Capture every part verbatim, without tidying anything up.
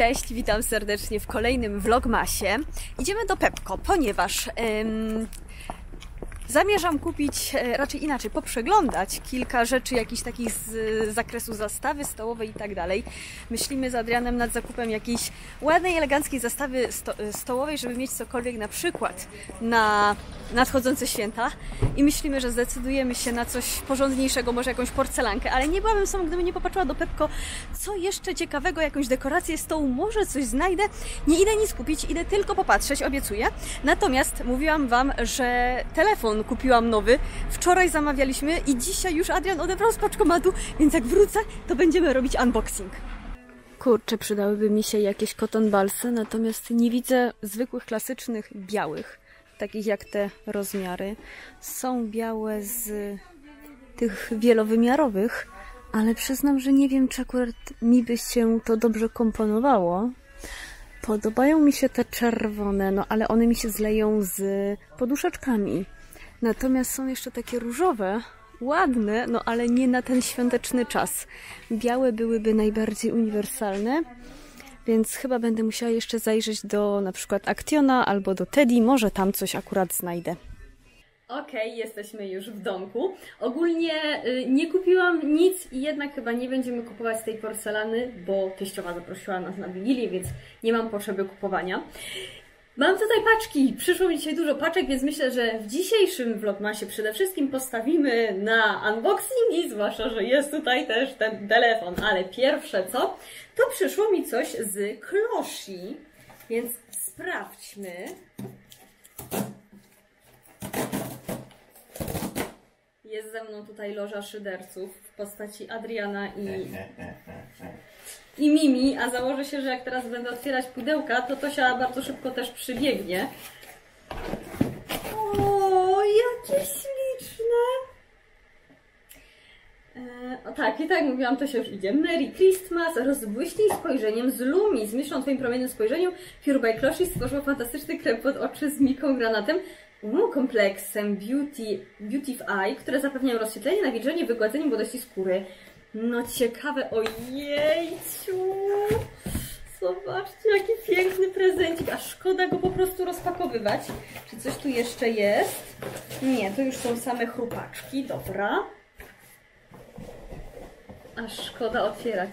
Cześć, witam serdecznie w kolejnym vlogmasie. Idziemy do Pepco, ponieważ ym, zamierzam kupić, raczej inaczej, poprzeglądać kilka rzeczy jakichś takich z, z zakresu zastawy stołowej i tak dalej. Myślimy z Adrianem nad zakupem jakiejś ładnej, eleganckiej zastawy sto, stołowej, żeby mieć cokolwiek na przykład na nadchodzące święta i myślimy, że zdecydujemy się na coś porządniejszego, może jakąś porcelankę, ale nie byłabym sobą, gdybym nie popatrzyła do Pepco, co jeszcze ciekawego, jakąś dekorację stołu, może coś znajdę. Nie idę nic kupić, idę tylko popatrzeć, obiecuję. Natomiast mówiłam Wam, że telefon kupiłam nowy, wczoraj zamawialiśmy i dzisiaj już Adrian odebrał z paczkomatu, więc jak wrócę, to będziemy robić unboxing. Kurczę, przydałyby mi się jakieś cotton ballsy, natomiast nie widzę zwykłych, klasycznych, białych. Takich jak te rozmiary. Są białe z tych wielowymiarowych, ale przyznam, że nie wiem, czy akurat mi by się to dobrze komponowało. Podobają mi się te czerwone, no ale one mi się zleją z poduszeczkami. Natomiast są jeszcze takie różowe, ładne, no ale nie na ten świąteczny czas. Białe byłyby najbardziej uniwersalne. Więc chyba będę musiała jeszcze zajrzeć do na przykład Actiona albo do Teddy, może tam coś akurat znajdę. Okej, okay, jesteśmy już w domku. Ogólnie y, nie kupiłam nic i jednak chyba nie będziemy kupować tej porcelany, bo teściowa zaprosiła nas na Wigilię, więc nie mam potrzeby kupowania. Mam tutaj paczki, przyszło mi dzisiaj dużo paczek, więc myślę, że w dzisiejszym vlogmasie przede wszystkim postawimy na unboxingi, zwłaszcza, że jest tutaj też ten telefon, ale pierwsze co, to przyszło mi coś z Kloszy, więc sprawdźmy. Jest ze mną tutaj loża szyderców w postaci Adriana i... i Mimi, a założę się, że jak teraz będę otwierać pudełka, to Tosia bardzo szybko też przybiegnie. O, jakie śliczne! E, o tak, i tak mówiłam, Tosia już idzie. Merry Christmas, rozbłyśnij spojrzeniem z Lumi. Z myślą o Twoim promiennym spojrzeniu Pure by Clochee stworzyła fantastyczny krem pod oczy z miką granatem. Um, kompleksem Beauty, Beauty Eye, które zapewniają rozświetlenie, nawilżenie, wygładzenie młodości skóry. No ciekawe, ojejciu, zobaczcie jaki piękny prezencik, a szkoda go po prostu rozpakowywać. Czy coś tu jeszcze jest? Nie, to już są same chrupaczki, dobra. A szkoda otwierać.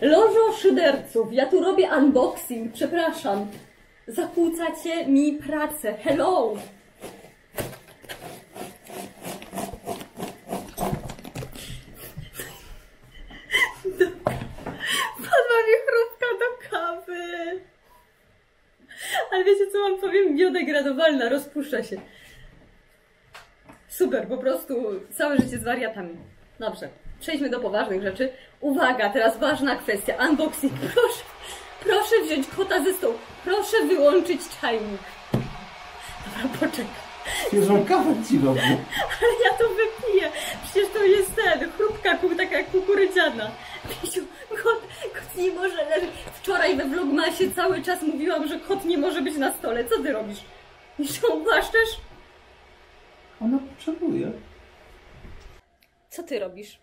Lożo szyderców, ja tu robię unboxing, przepraszam. Zakłócacie mi pracę, hello! Biodegradowalna, rozpuszcza się. Super, po prostu całe życie z wariatami. Dobrze, przejdźmy do poważnych rzeczy. Uwaga, teraz ważna kwestia. Unboxing. Proszę, proszę wziąć kota ze stołu. Proszę wyłączyć czajnik. Dobra, poczekaj. Jezu, kawę ci robię. Ale ja to wypiję. Przecież to jest ten, chrupka taka kukurydziana. Pisiu, kot, kot nie może leżeć. Wczoraj we vlogmasie cały czas mówiłam, że kot nie może być na stole. Co ty robisz? Już ją głaszczesz? Ona potrzebuje. Co ty robisz?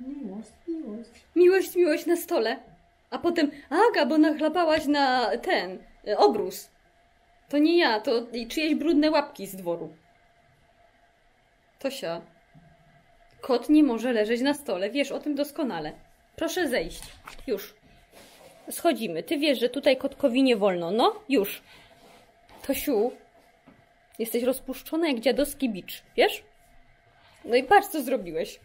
Miłość, miłość. Miłość, miłość na stole. A potem, aga, bo nachlapałaś na ten, obrus. To nie ja, to czyjeś brudne łapki z dworu. Tosia, kot nie może leżeć na stole, wiesz o tym doskonale. Proszę zejść, już. Schodzimy, ty wiesz, że tutaj kotkowi nie wolno, no już. Tosiu, jesteś rozpuszczona jak dziadowski bicz, wiesz? No i patrz, co zrobiłeś.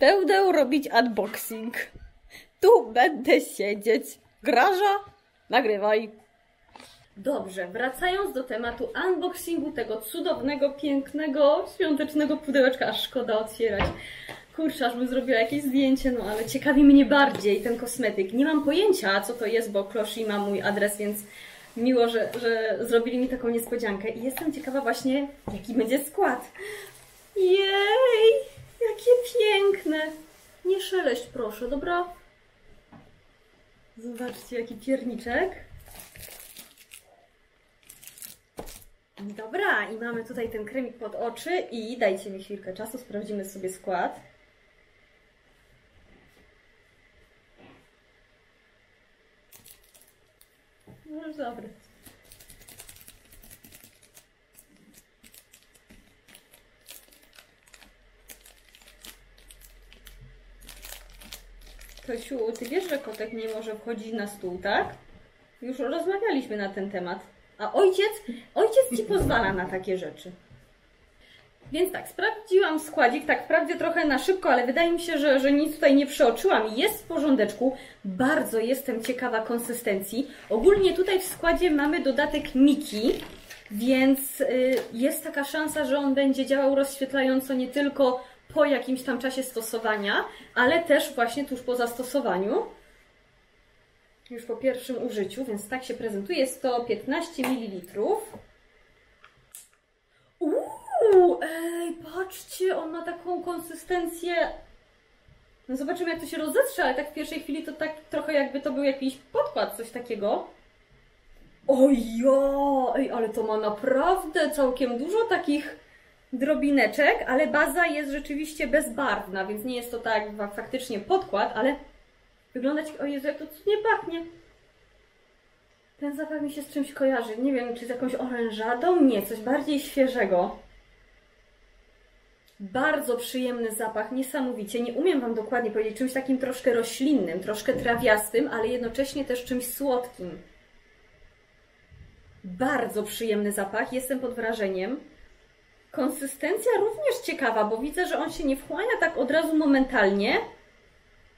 Będę robić unboxing. Tu będę siedzieć. Graża, nagrywaj. Dobrze, wracając do tematu unboxingu tego cudownego, pięknego, świątecznego pudełeczka. Aż szkoda otwierać. Kurczę, aż bym zrobiła jakieś zdjęcie, no ale ciekawi mnie bardziej ten kosmetyk. Nie mam pojęcia, co to jest, bo Kloszy ma mój adres, więc miło, że, że zrobili mi taką niespodziankę. I jestem ciekawa właśnie, jaki będzie skład. Jej! Jakie piękne! Nie szeleść, proszę, dobra? Zobaczcie, jaki pierniczek. Dobra, i mamy tutaj ten kremik pod oczy i dajcie mi chwilkę czasu, sprawdzimy sobie skład. No już dobry. Kosiu, ty wiesz, że kotek nie może wchodzić na stół, tak? Już rozmawialiśmy na ten temat. A ojciec, ojciec ci pozwala na takie rzeczy. Więc tak, sprawdziłam składzik, tak wprawdzie trochę na szybko, ale wydaje mi się, że, że nic tutaj nie przeoczyłam. Jest w porządeczku, bardzo jestem ciekawa konsystencji. Ogólnie tutaj w składzie mamy dodatek Miki, więc jest taka szansa, że on będzie działał rozświetlająco nie tylko po jakimś tam czasie stosowania, ale też właśnie tuż po zastosowaniu, już po pierwszym użyciu, więc tak się prezentuje. Jest to piętnaście mililitrów. Uuu, ej, patrzcie, on ma taką konsystencję. No zobaczymy, jak to się rozetrze, ale tak w pierwszej chwili to tak trochę jakby to był jakiś podkład, coś takiego. Ojo, ej, ale to ma naprawdę całkiem dużo takich drobineczek, ale baza jest rzeczywiście bezbarwna, więc nie jest to tak faktycznie podkład, ale wyglądać, o Jezu, jak to cudnie pachnie. Ten zapach mi się z czymś kojarzy, nie wiem, czy z jakąś orężadą, nie, coś bardziej świeżego. Bardzo przyjemny zapach, niesamowicie, nie umiem Wam dokładnie powiedzieć, czymś takim troszkę roślinnym, troszkę trawiastym, ale jednocześnie też czymś słodkim. Bardzo przyjemny zapach, jestem pod wrażeniem. Konsystencja również ciekawa, bo widzę, że on się nie wchłania tak od razu momentalnie,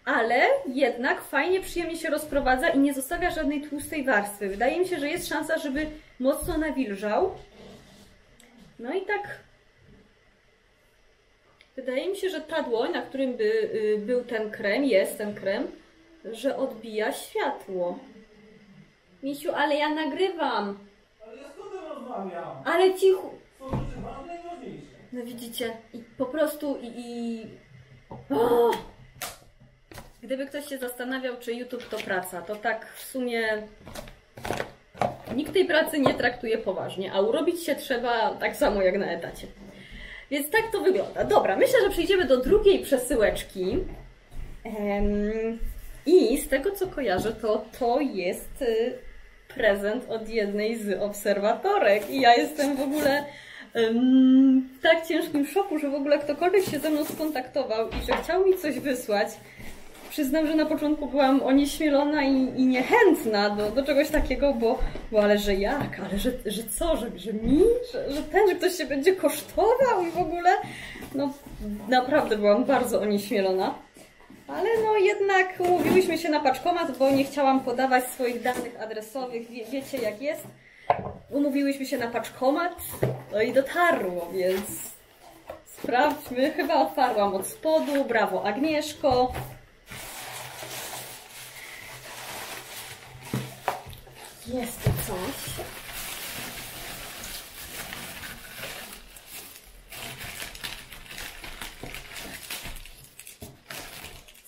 ale jednak fajnie, przyjemnie się rozprowadza i nie zostawia żadnej tłustej warstwy. Wydaje mi się, że jest szansa, żeby mocno nawilżał. No i tak wydaje mi się, że ta dłoń, na którym by był ten krem, jest ten krem, że odbija światło. Misiu, ale ja nagrywam. Ale ja skąd rozmawiam? Ale cicho. No widzicie, i po prostu i... i... O! Gdyby ktoś się zastanawiał, czy YouTube to praca, to tak w sumie nikt tej pracy nie traktuje poważnie, a urobić się trzeba tak samo jak na etacie. Więc tak to wygląda. Dobra, myślę, że przejdziemy do drugiej przesyłeczki. I z tego, co kojarzę, to to jest prezent od jednej z obserwatorek. I ja jestem w ogóle w tak ciężkim szoku, że w ogóle ktokolwiek się ze mną skontaktował i że chciał mi coś wysłać. Przyznam, że na początku byłam onieśmielona i, i niechętna do, do czegoś takiego, bo, bo ale że jak, ale że, że co, że, że mi, że, że ten, że ktoś się będzie kosztował i w ogóle, no naprawdę byłam bardzo onieśmielona. Ale no jednak umówiłyśmy się na paczkomat, bo nie chciałam podawać swoich danych adresowych, Wie, wiecie jak jest. Umówiłyśmy się na paczkomat, no i dotarło, więc sprawdźmy. Chyba otwarłam od spodu, brawo Agnieszko. Jest to coś.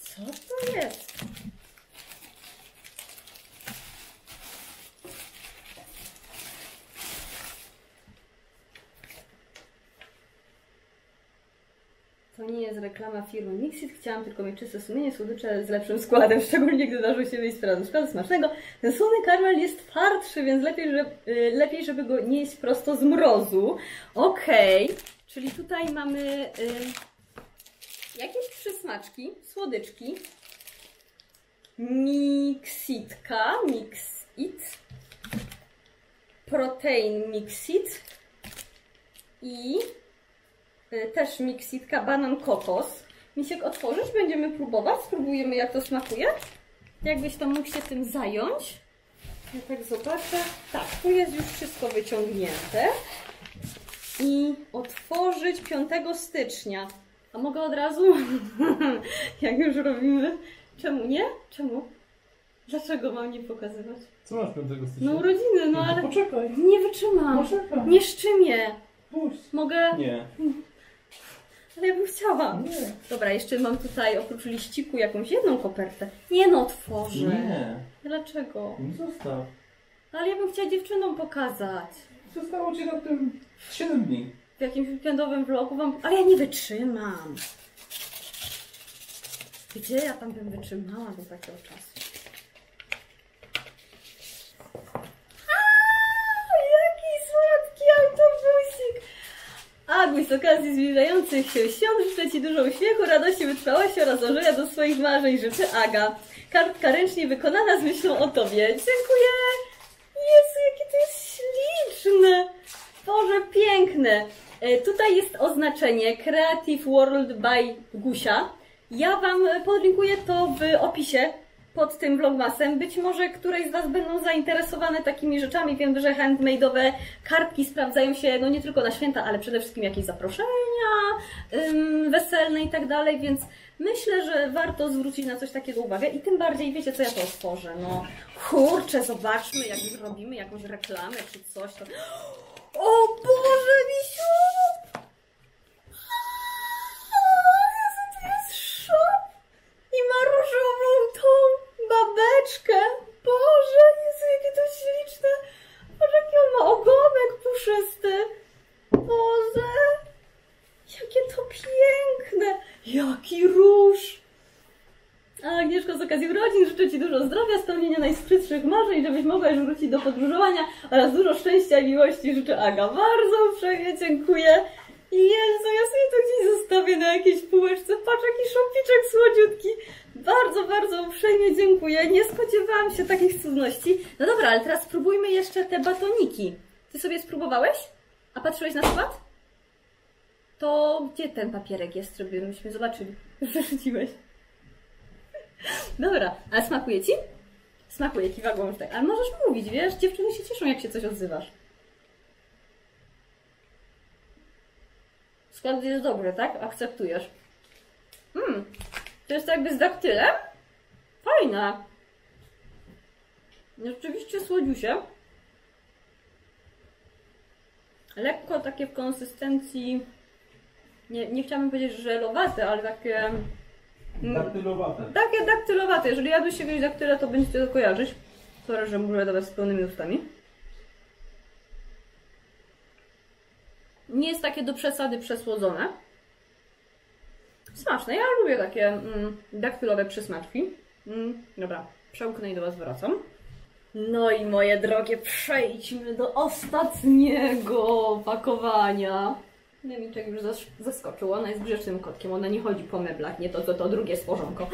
Co to jest? To nie jest reklama firmy Mixit. Chciałam tylko mieć czyste sumienie, słodycze z lepszym składem, szczególnie gdy darzył się wyjść z składu smacznego. Ten słony karmel jest twardszy, więc lepiej, że, lepiej żeby go nie jeść prosto z mrozu. Okej, okay. Czyli tutaj mamy y, jakieś przysmaczki, słodyczki. Mixitka, Mixit, Protein Mixit i też Mixitka, banan, kokos. Misiek, otworzysz? Będziemy próbować. Spróbujemy, jak to smakuje. Jakbyś tam mógł się tym zająć. Ja tak zobaczę. Tak, tu jest już wszystko wyciągnięte. I otworzyć piątego stycznia. A mogę od razu? Jak już robimy. Czemu nie? Czemu? Dlaczego mam nie pokazywać? Co masz piątego stycznia? No urodziny, no, no ale... Poczekaj. Nie wytrzymam. Poczekaj. Nie szczymię. Puść. Mogę... Nie. ja bym chciała. Nie. Dobra, jeszcze mam tutaj oprócz liściku jakąś jedną kopertę. Nie no, otworzę. Nie. Dlaczego? Zostaw. No, ale ja bym chciała dziewczynom pokazać. Zostało ci na tym siedem dni. W jakimś weekendowym vlogu wam... Ale ja nie wytrzymam. Gdzie ja tam bym wytrzymała do takiego czasu? Agui z okazji zbliżających się świąt życzę Ci dużo uśmiechu, radości, wytrwałości oraz dążenia do swoich marzeń. Życzy Aga. Kartka ręcznie wykonana z myślą o Tobie. Dziękuję! Jezu, jakie to jest śliczne! Boże, piękne! E, tutaj jest oznaczenie Creative World by Gusia. Ja Wam podlinkuję to w opisie pod tym vlogmasem. Być może któreś z Was będą zainteresowane takimi rzeczami. Wiem, że handmade'owe kartki sprawdzają się no nie tylko na święta, ale przede wszystkim jakieś zaproszenia ym, weselne i tak dalej, więc myślę, że warto zwrócić na coś takiego uwagę i tym bardziej, wiecie co, ja to otworzę. No kurczę, zobaczmy, jak zrobimy jakąś reklamę czy coś. To... O Boże, misiu! I ma różową tą babeczkę. Boże, Jezu, jakie to śliczne. Boże, jaki on ma ogonek puszysty. Boże, jakie to piękne. Jaki róż. A Agnieszko, z okazji urodzin życzę Ci dużo zdrowia, spełnienia najskrytszych marzeń, żebyś mogła już wrócić do podróżowania oraz dużo szczęścia i miłości. Życzę Aga. Bardzo uprzejmie dziękuję. Jezu, ja sobie to gdzieś zostawię na jakiejś półeczce. Patrz, jaki szopiczek słodziutki. Bardzo, bardzo uprzejmie dziękuję. Nie spodziewałam się takich cudności. No dobra, ale teraz spróbujmy jeszcze te batoniki. Ty sobie spróbowałeś? A patrzyłeś na skład? To gdzie ten papierek jest, żebyśmy zobaczyli? Zarzuciłeś. Dobra, ale smakuje Ci? Smakuje, kiwa głową, tak. Ale możesz mówić, wiesz? Dziewczyny się cieszą, jak się coś odzywasz. Skład jest dobry, tak? Akceptujesz. Mmm, to jest jakby z daktylem? Fajne. Rzeczywiście słodziusie. Lekko takie w konsystencji, nie, nie chciałabym powiedzieć żelowate, ale takie... Daktylowate. Takie daktylowate. Jeżeli jadłeś jakieś daktyle, to będziecie to kojarzyć. Sorry, że mówię do Was z pełnymi ustami. Nie jest takie do przesady przesłodzone. Smaczne. Ja lubię takie mm, daktylowe przysmaczki. Mm, dobra, przełknę i do Was wracam. No i moje drogie, przejdźmy do ostatniego pakowania. Niemiczek już zaskoczył. Ona jest grzecznym kotkiem. Ona nie chodzi po meblach. Nie to, to, to drugie stworzonko.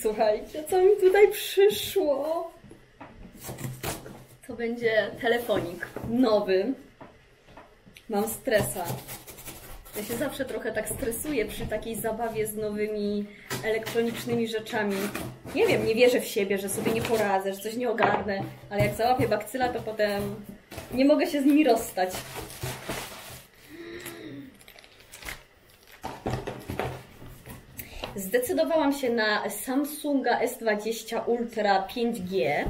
Słuchajcie, co mi tutaj przyszło? To będzie telefonik nowy. Mam stresa. Ja się zawsze trochę tak stresuję przy takiej zabawie z nowymi elektronicznymi rzeczami. Nie wiem, nie wierzę w siebie, że sobie nie poradzę, że coś nie ogarnę, ale jak załapię bakcyla, to potem nie mogę się z nimi rozstać. Zdecydowałam się na Samsunga S dwadzieścia Ultra pięć G.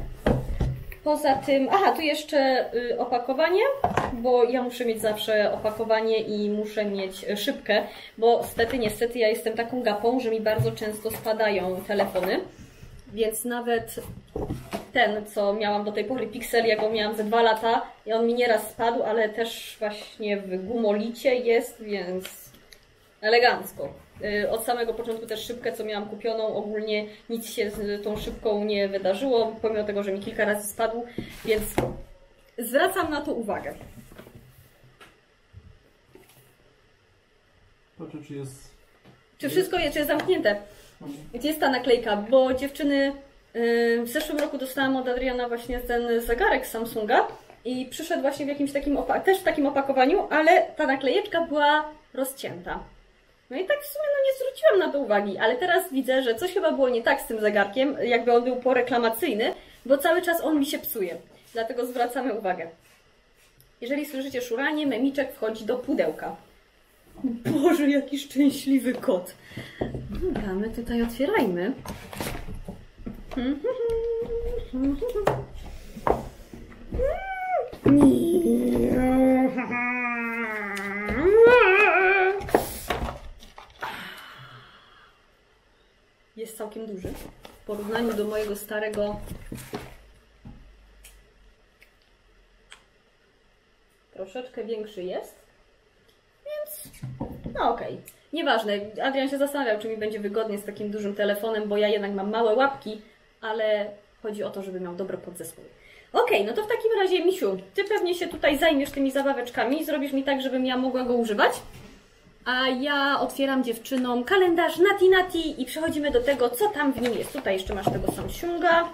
Poza tym, aha, tu jeszcze opakowanie, bo ja muszę mieć zawsze opakowanie i muszę mieć szybkę, bo stety, niestety ja jestem taką gapą, że mi bardzo często spadają telefony, więc nawet ten, co miałam do tej pory, Pixel, ja go miałam ze dwa lata i on mi nieraz spadł, ale też właśnie w gumolicie jest, więc elegancko. Od samego początku też szybkę, co miałam kupioną, ogólnie nic się z tą szybką nie wydarzyło, pomimo tego, że mi kilka razy spadł, więc zwracam na to uwagę. Patrzę, czy jest... Czy wszystko jest, czy jest zamknięte? Gdzie jest ta naklejka? Bo dziewczyny, w zeszłym roku dostałam od Adriana właśnie ten zegarek z Samsunga i przyszedł właśnie w jakimś takim, też w takim opakowaniu, ale ta naklejeczka była rozcięta. No i tak w sumie no nie zwróciłam na to uwagi, ale teraz widzę, że coś chyba było nie tak z tym zegarkiem, jakby on był poreklamacyjny, bo cały czas on mi się psuje. Dlatego zwracamy uwagę. Jeżeli słyszycie szuranie, memiczek wchodzi do pudełka. Boże, jaki szczęśliwy kot. Dobra, my tutaj otwierajmy. jest całkiem duży w porównaniu do mojego starego troszeczkę większy jest, więc no okej, okay. Nieważne, Adrian się zastanawiał, czy mi będzie wygodnie z takim dużym telefonem, bo ja jednak mam małe łapki, ale chodzi o to, żeby miał dobre podzespoły. Okej, okay, no to w takim razie, misiu, ty pewnie się tutaj zajmiesz tymi zabaweczkami, zrobisz mi tak, żebym ja mogła go używać. A ja otwieram dziewczynom kalendarz Nati Nati i przechodzimy do tego, co tam w nim jest. Tutaj jeszcze masz tego Samsunga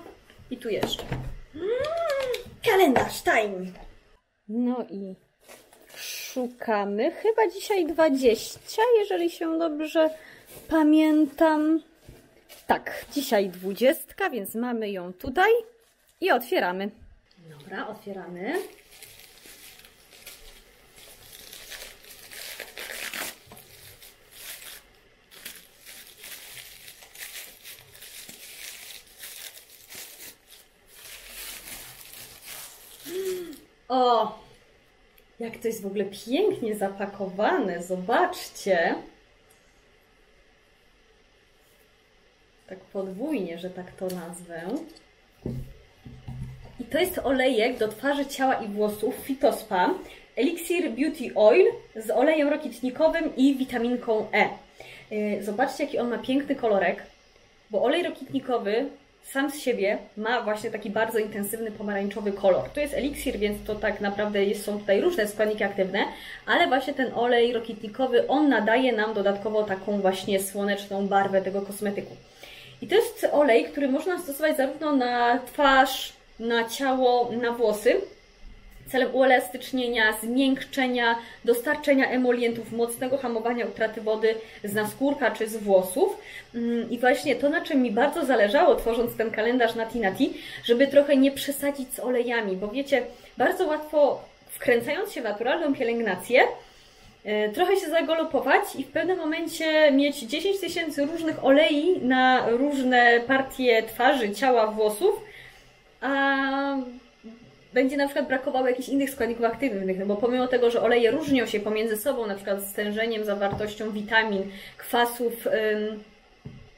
i tu jeszcze. Mm, kalendarz time! No i szukamy chyba dzisiaj dwudziestego, jeżeli się dobrze pamiętam. Tak, dzisiaj dwudziestka, więc mamy ją tutaj i otwieramy. Dobra, otwieramy. O! Jak to jest w ogóle pięknie zapakowane, zobaczcie. Tak podwójnie, że tak to nazwę. I to jest olejek do twarzy, ciała i włosów Fitospa, Elixir Beauty Oil z olejem rokitnikowym i witaminką E. Zobaczcie, jaki on ma piękny kolorek, bo olej rokitnikowy sam z siebie ma właśnie taki bardzo intensywny pomarańczowy kolor. To jest eliksir, więc to tak naprawdę jest, są tutaj różne składniki aktywne, ale właśnie ten olej rokitnikowy, on nadaje nam dodatkowo taką właśnie słoneczną barwę tego kosmetyku. I to jest olej, który można stosować zarówno na twarz, na ciało, na włosy, celem uelastycznienia, zmiękczenia, dostarczenia emolientów, mocnego hamowania utraty wody z naskórka czy z włosów. I właśnie to, na czym mi bardzo zależało, tworząc ten kalendarz Nati Nati, żeby trochę nie przesadzić z olejami, bo wiecie, bardzo łatwo, wkręcając się w naturalną pielęgnację, trochę się zagalopować i w pewnym momencie mieć dziesięć tysięcy różnych olei na różne partie twarzy, ciała, włosów, a będzie na przykład brakowało jakichś innych składników aktywnych, bo pomimo tego, że oleje różnią się pomiędzy sobą, na przykład stężeniem, zawartością witamin, kwasów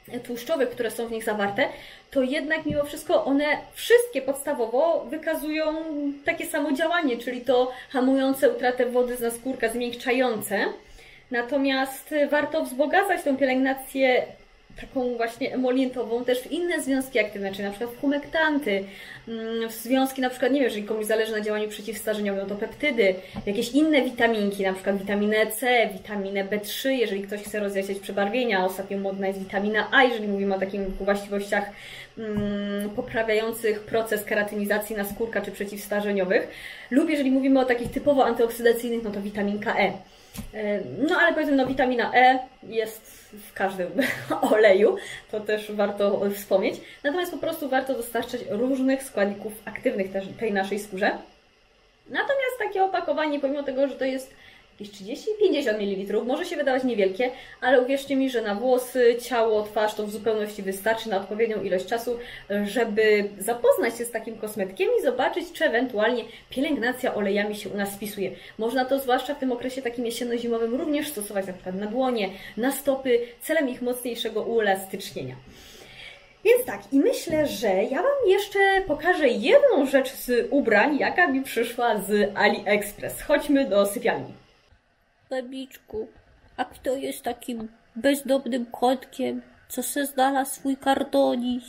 ym, tłuszczowych, które są w nich zawarte, to jednak mimo wszystko one wszystkie podstawowo wykazują takie samo działanie, czyli to hamujące utratę wody z naskórka, zmiękczające. Natomiast warto wzbogacać tą pielęgnację taką właśnie emolientową też w inne związki aktywne, czyli na przykład w humektanty, w związki na przykład, nie wiem, jeżeli komuś zależy na działaniu przeciwstarzeniowym, to peptydy, jakieś inne witaminki, na przykład witaminę C, witaminę B trzy, jeżeli ktoś chce rozjaśniać przebarwienia, ostatnio modna jest witamina A, jeżeli mówimy o takich właściwościach mm, poprawiających proces keratynizacji naskórka czy przeciwstarzeniowych, lub jeżeli mówimy o takich typowo antyoksydacyjnych, no to witaminka E. No ale powiedzmy, no witamina E jest w każdym oleju, to też warto wspomnieć. Natomiast po prostu warto dostarczać różnych składników aktywnych też tej naszej skórze. Natomiast takie opakowanie, pomimo tego, że to jest jakieś trzydzieści do pięćdziesięciu mililitrów, może się wydawać niewielkie, ale uwierzcie mi, że na włosy, ciało, twarz to w zupełności wystarczy na odpowiednią ilość czasu, żeby zapoznać się z takim kosmetykiem i zobaczyć, czy ewentualnie pielęgnacja olejami się u nas spisuje. Można to zwłaszcza w tym okresie takim jesienno-zimowym również stosować na przykład na dłonie, na stopy, celem ich mocniejszego uelastycznienia. Więc tak, i myślę, że ja Wam jeszcze pokażę jedną rzecz z ubrań, jaka mi przyszła z AliExpress. Chodźmy do sypialni. Babiczku, a kto jest takim bezdomnym kotkiem, co se znalazł swój kartoniś?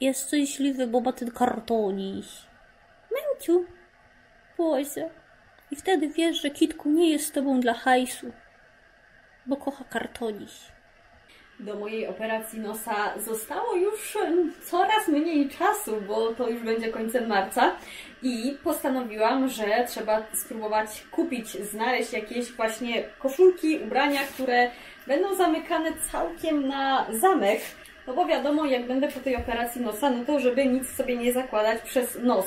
Jest szczęśliwy, bo ma ten kartoniś. Męciu, Boże. I wtedy wiesz, że kitku nie jest z tobą dla hajsu, bo kocha kartoniś. Do mojej operacji nosa zostało już coraz mniej czasu, bo to już będzie końcem marca i postanowiłam, że trzeba spróbować kupić, znaleźć jakieś właśnie koszulki, ubrania, które będą zamykane całkiem na zamek, no bo wiadomo, jak będę po tej operacji nosa, no to żeby nic sobie nie zakładać przez nos,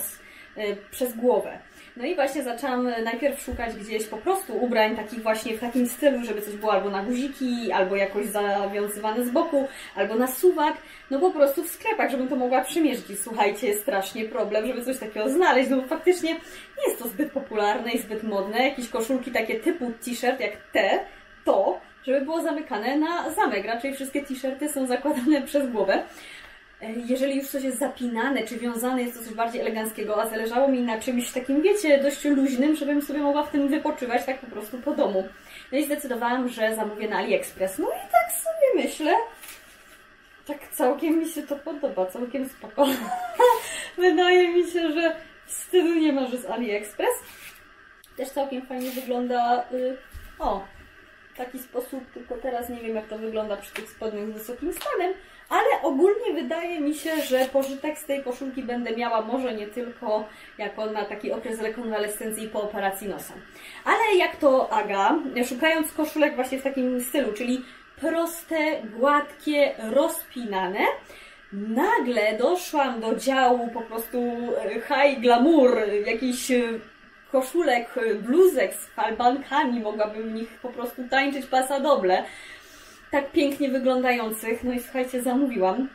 yy, przez głowę. No i właśnie zaczęłam najpierw szukać gdzieś po prostu ubrań takich właśnie w takim stylu, żeby coś było albo na guziki, albo jakoś zawiązywane z boku, albo na suwak, no po prostu w sklepach, żebym to mogła przymierzyć. Słuchajcie, jest strasznie problem, żeby coś takiego znaleźć, no bo faktycznie nie jest to zbyt popularne i zbyt modne. Jakieś koszulki takie typu t-shirt jak te, to żeby było zamykane na zamek. Raczej wszystkie t-shirty są zakładane przez głowę. Jeżeli już coś jest zapinane, czy wiązane, jest to coś bardziej eleganckiego, a zależało mi na czymś takim, wiecie, dość luźnym, żebym sobie mogła w tym wypoczywać tak po prostu po domu. No i zdecydowałam, że zamówię na AliExpress. No i tak sobie myślę, tak całkiem mi się to podoba, całkiem spoko. Wydaje mi się, że wstydu nie ma, że z AliExpress. Też całkiem fajnie wygląda, yy, o, taki sposób, tylko teraz nie wiem, jak to wygląda przy tych spodniach z wysokim stanem, ale ogólnie wydaje mi się, że pożytek z tej koszulki będę miała może nie tylko jako na taki okres rekonwalescencji po operacji nosa. Ale jak to Aga, szukając koszulek właśnie w takim stylu, czyli proste, gładkie, rozpinane, nagle doszłam do działu po prostu high glamour, jakiś koszulek, bluzek z falbankami, mogłabym w nich po prostu tańczyć pasadoble, tak pięknie wyglądających. No i słuchajcie, zamówiłam.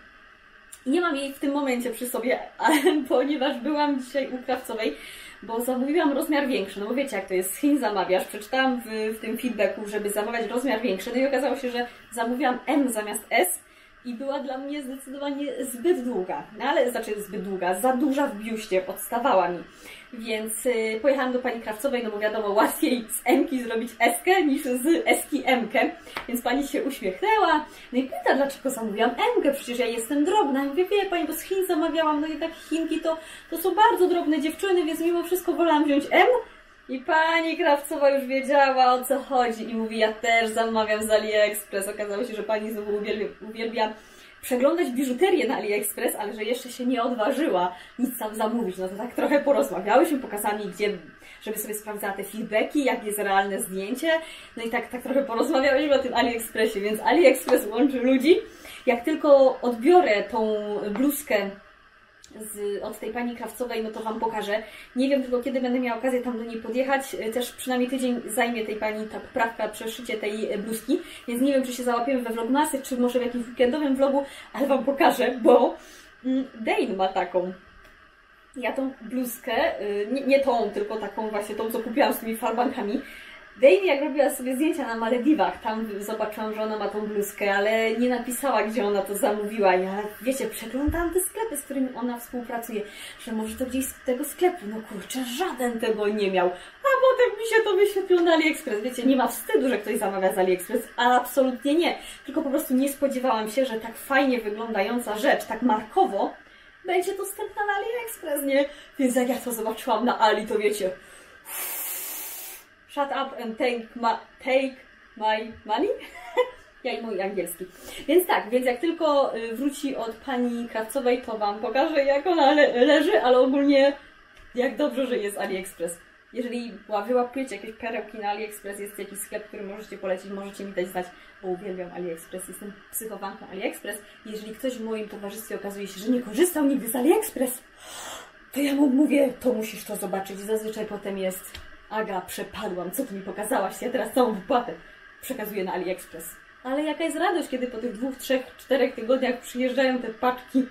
Nie mam jej w tym momencie przy sobie, ponieważ byłam dzisiaj u krawcowej, bo zamówiłam rozmiar większy. No bo wiecie, jak to jest, z Chin zamawiasz. Przeczytałam w, w tym feedbacku, żeby zamawiać rozmiar większy. No i okazało się, że zamówiłam M zamiast S i była dla mnie zdecydowanie zbyt długa. No ale, znaczy zbyt długa, za duża w biuście, odstawała mi. Więc y, pojechałam do pani krawcowej, no bo wiadomo, łatwiej z M-ki zrobić S-kę niż z S-ki M-kę. Więc pani się uśmiechnęła, no i pyta, dlaczego zamówiłam M-kę, przecież ja jestem drobna. I mówię, wie pani, bo z Chin zamawiałam, no i tak Chinki to, to są bardzo drobne dziewczyny, więc mimo wszystko wolałam wziąć M. I pani krawcowa już wiedziała, o co chodzi i mówi, ja też zamawiam z AliExpress. Okazało się, że pani znowu uwielbia, uwielbia przeglądać biżuterię na AliExpress, ale że jeszcze się nie odważyła nic tam zamówić. No to tak trochę porozmawiałyśmy, pokazała mi, gdzie, żeby sobie sprawdzała te feedbacki, jakie jest realne zdjęcie. No i tak, tak trochę porozmawiałyśmy o tym AliExpressie, więc AliExpress łączy ludzi. Jak tylko odbiorę tą bluzkę Z, od tej pani krawcowej, no to Wam pokażę. Nie wiem tylko, kiedy będę miała okazję tam do niej podjechać. Też przynajmniej tydzień zajmie tej pani ta poprawka, przeszycie tej bluzki, więc nie wiem, czy się załapiemy we vlogmasy, czy może w jakimś weekendowym vlogu, ale Wam pokażę, bo Dane ma taką. Ja tą bluzkę, nie, nie tą, tylko taką właśnie, tą, co kupiłam z tymi farbankami. Dane, jak robiła sobie zdjęcia na Malediwach, tam zobaczyłam, że ona ma tą bluzkę, ale nie napisała, gdzie ona to zamówiła. Ja, wiecie, przeglądałam te sklepy, z którymi ona współpracuje, że może to gdzieś z tego sklepu. No kurczę, żaden tego nie miał. A potem mi się to wyświetliło na AliExpress. Wiecie, nie ma wstydu, że ktoś zamawia z AliExpress. Absolutnie nie. Tylko po prostu nie spodziewałam się, że tak fajnie wyglądająca rzecz, tak markowo, będzie dostępna na AliExpress, nie? Więc jak ja to zobaczyłam na Ali, to wiecie... Shut up and take my, take my money? Ja i mój angielski. Więc tak, więc jak tylko wróci od pani krawcowej, to Wam pokażę, jak ona le leży, ale ogólnie jak dobrze, że jest AliExpress. Jeżeli wyłapiecie jakieś perełki na AliExpress, jest jakiś sklep, który możecie polecić, możecie mi dać znać, bo uwielbiam AliExpress, jestem psychowanką AliExpress. Jeżeli ktoś w moim towarzystwie okazuje się, że nie korzystał nigdy z AliExpress, to ja mu mówię, to musisz to zobaczyć. Zazwyczaj potem jest... Aga, przepadłam, co Ty mi pokazałaś? Ja teraz całą wypłatę przekazuję na AliExpress. Ale jaka jest radość, kiedy po tych dwóch, trzech, czterech tygodniach przyjeżdżają te paczki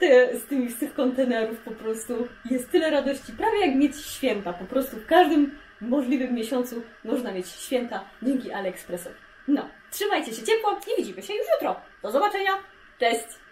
te, z, tymi, z tych kontenerów po prostu. Jest tyle radości, prawie jak mieć święta. Po prostu w każdym możliwym miesiącu można mieć święta dzięki AliExpressowi. No, trzymajcie się ciepło i widzimy się już jutro. Do zobaczenia, cześć!